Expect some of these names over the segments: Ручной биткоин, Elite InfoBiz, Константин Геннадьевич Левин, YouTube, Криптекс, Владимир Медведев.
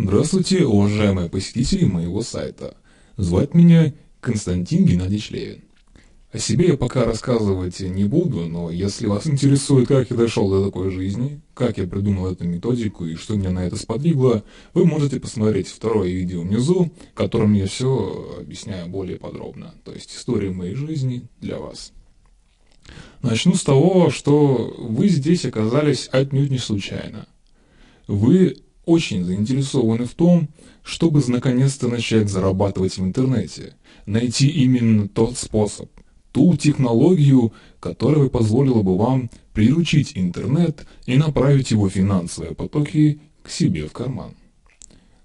Здравствуйте, уважаемые посетители моего сайта. Зовут меня Константин Геннадьевич Левин. О себе я пока рассказывать не буду, но если вас интересует, как я дошел до такой жизни, как я придумал эту методику и что меня на это сподвигло, вы можете посмотреть второе видео внизу, в котором я все объясняю более подробно, то есть история моей жизни для вас. Начну с того, что вы здесь оказались отнюдь не случайно. Вы очень заинтересованы в том, чтобы наконец-то начать зарабатывать в интернете, найти именно тот способ, ту технологию, которая позволила бы вам приручить интернет и направить его финансовые потоки к себе в карман.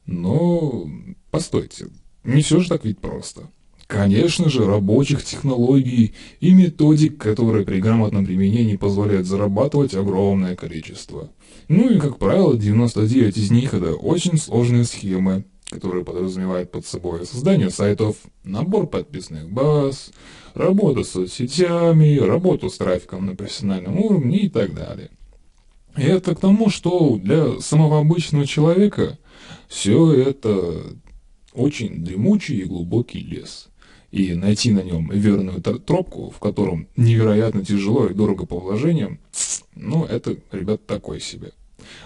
Но постойте, не все же так ведь просто. Конечно же, рабочих технологий и методик, которые при грамотном применении позволяют зарабатывать огромное количество. Ну и, как правило, 99 из них это очень сложные схемы, которые подразумевают под собой создание сайтов, набор подписных баз, работу с соцсетями, работу с трафиком на профессиональном уровне и так далее. И это к тому, что для самого обычного человека все это очень дремучий и глубокий лес. И найти на нем верную тропку, в котором невероятно тяжело и дорого по вложениям, ну это, ребят, такой себе.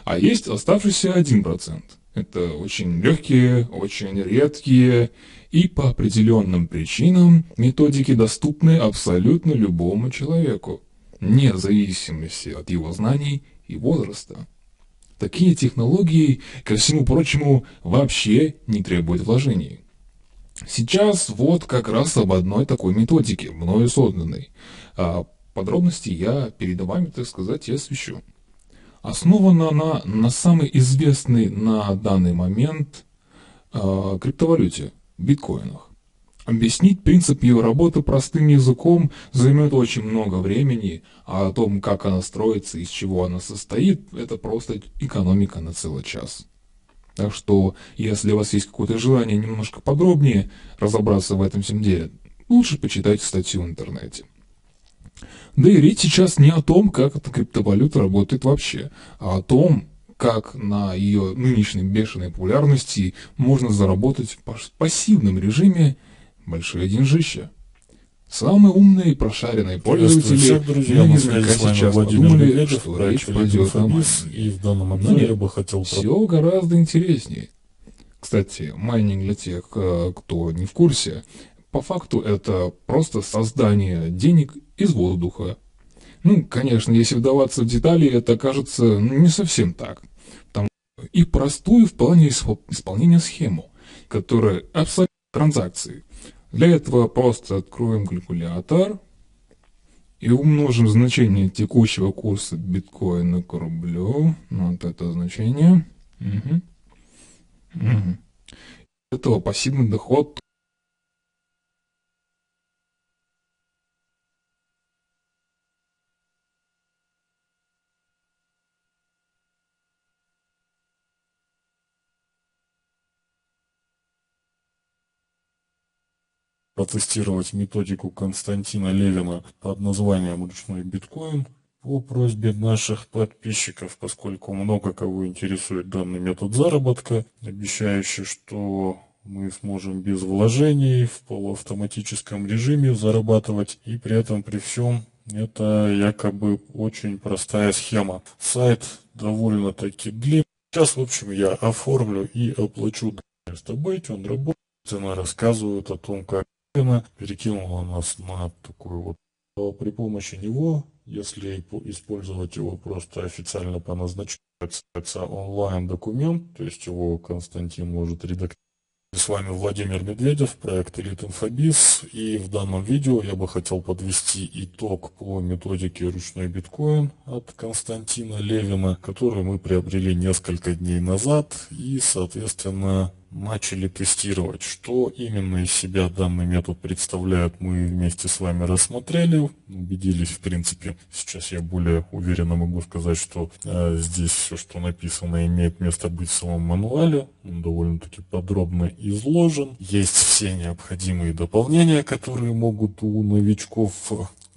А есть оставшийся 1%. Это очень легкие, очень редкие и по определенным причинам методики доступны абсолютно любому человеку, вне зависимости от его знаний и возраста. Такие технологии, ко всему прочему, вообще не требуют вложений. Сейчас вот как раз об одной такой методике, мною созданной. Подробности я перед вами, так сказать, и освещу. Основана она на самой известной на данный момент криптовалюте, биткоинах. Объяснить принцип ее работы простым языком займет очень много времени, а о том, как она строится, из чего она состоит, это просто экономика на целый час. Так что, если у вас есть какое-то желание немножко подробнее разобраться в этом всем деле, лучше почитайте статью в интернете. Да и речь сейчас не о том, как эта криптовалюта работает вообще, а о том, как на ее нынешней бешеной популярности можно заработать в пассивном режиме большие деньжища. Самые умные и прошаренные пользователи, друзья, мы сейчас Владимир Медведев, что речь пойдет о майнинге. И в данном обзоре я бы хотел... Все гораздо интереснее. Кстати, майнинг для тех, кто не в курсе, по факту это просто создание денег из воздуха. Ну, конечно, если вдаваться в детали, это кажется не совсем так. Потому что и простую в плане исполнения схему, которая абсолютно транзакции. Для этого просто откроем калькулятор и умножим значение текущего курса биткоина к рублю. Вот это значение. Этого пассивный доход. Протестировать методику Константина Левина под названием «Ручной биткоин» по просьбе наших подписчиков, поскольку много кого интересует данный метод заработка, обещающий, что мы сможем без вложений в полуавтоматическом режиме зарабатывать, и при этом при всем это якобы очень простая схема. Сайт довольно-таки длинный. Сейчас, в общем, я оформлю и оплачу стабейт, он работает, цена рассказывает о том, как перекинула нас на такую вот. При помощи него, если использовать его просто официально по назначению, это онлайн-документ, то есть его Константин может редактировать. С вами Владимир Медведев, проект Elite InfoBiz, и в данном видео я бы хотел подвести итог по методике «Ручной биткоин» от Константина Левина, которую мы приобрели несколько дней назад и, соответственно, начали тестировать. Что именно из себя данный метод представляет, мы вместе с вами рассмотрели, убедились в принципе. Сейчас я более уверенно могу сказать, что здесь все, что написано, имеет место быть в самом мануале. Он довольно-таки подробно изложен. Есть все необходимые дополнения, которые могут у новичков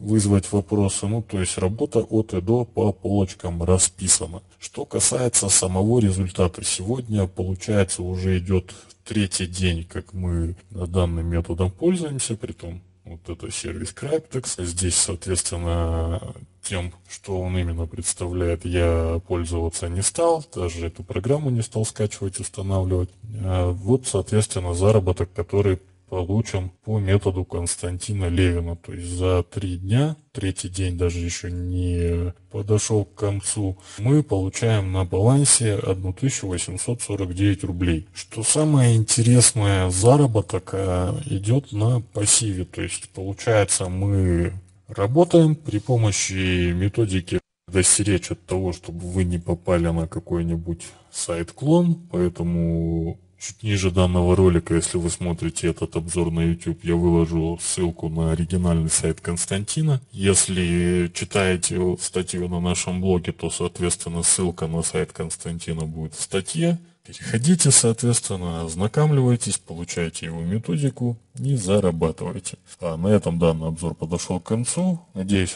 вызвать вопросы, ну то есть работа от и до по полочкам расписана. Что касается самого результата, сегодня получается уже идет третий день, как мы данным методом пользуемся, притом вот это сервис Криптекс, здесь соответственно тем, что он именно представляет, я пользоваться не стал, даже эту программу не стал скачивать, устанавливать. Вот соответственно заработок, который получим по методу Константина Левина. То есть за 3 дня, третий день даже еще не подошел к концу, мы получаем на балансе 1849 рублей. Что самое интересное, заработок идет на пассиве. То есть получается, мы работаем при помощи методики «Достеречь от того, чтобы вы не попали на какой-нибудь сайт-клон». Поэтому чуть ниже данного ролика, если вы смотрите этот обзор на YouTube, я выложу ссылку на оригинальный сайт Константина. Если читаете статью на нашем блоге, то, соответственно, ссылка на сайт Константина будет в статье. Переходите, соответственно, ознакомьтесь, получайте его методику и зарабатывайте. А на этом данный обзор подошел к концу. Надеюсь,